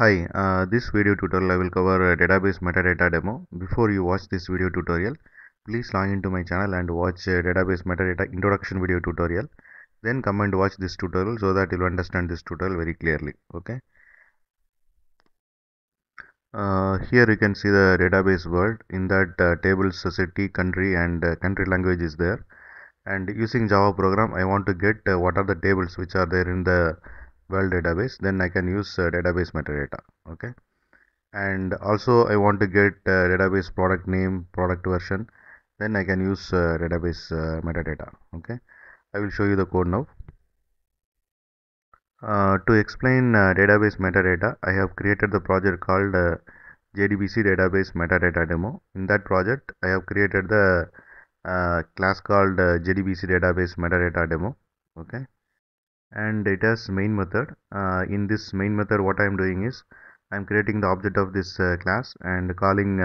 Hi, this video tutorial I will cover a database metadata demo. Before you watch this video tutorial, please log into my channel and watch database metadata introduction video tutorial. Then come and watch this tutorial so that you'll understand this tutorial very clearly. Okay. Here you can see the database world. In that tables, city, country and country language is there. And using Java program, I want to get what are the tables which are there in the world database. Then I can use database metadata. Okay, and also I want to get database product name, product version. Then I can use database metadata. Okay, I will show you the code now. To explain database metadata, I have created the project called JDBC database metadata demo. In that project, I have created the class called JDBC database metadata demo. Okay, and it has main method. In this main method, what I am doing is I am creating the object of this class and calling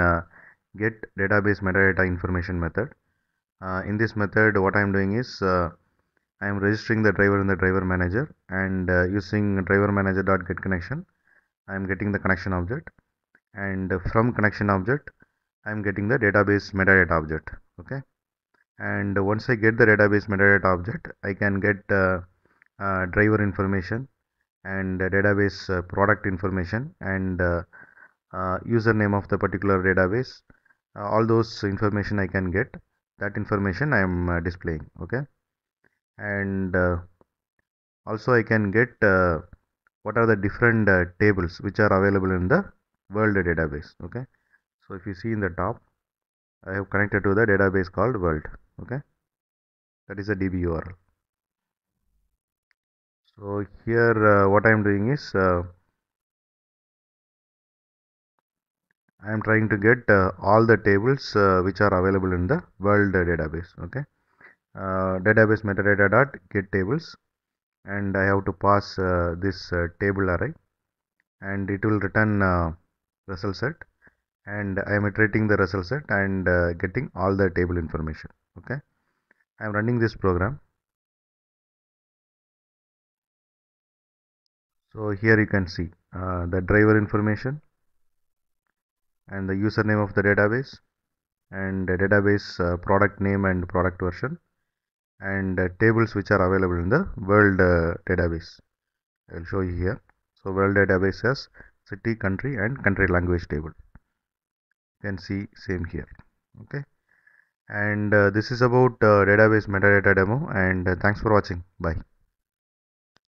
get database metadata information method. In this method, what I am doing is I am registering the driver in the driver manager, and using driver manager dot get connection, I am getting the connection object, and from connection object, I am getting the database metadata object. Okay, and once I get the database metadata object, I can get driver information and database product information and username of the particular database. All those information I can get. That information I am displaying. Okay, and also I can get what are the different tables which are available in the world database. Okay, so if you see in the top, I have connected to the database called world. Okay, that is a DB URL. So here what I am doing is I am trying to get all the tables which are available in the world database. Okay, database metadata dot get tables, and I have to pass this table array, and it will return result set, and I am iterating the result set and getting all the table information. Okay, I am running this program. So here you can see the driver information and the username of the database and the database product name and product version and tables which are available in the world database. I will show you here. So world database has city, country and country language table. You can see same here. Okay, and this is about database metadata demo, and thanks for watching. Bye.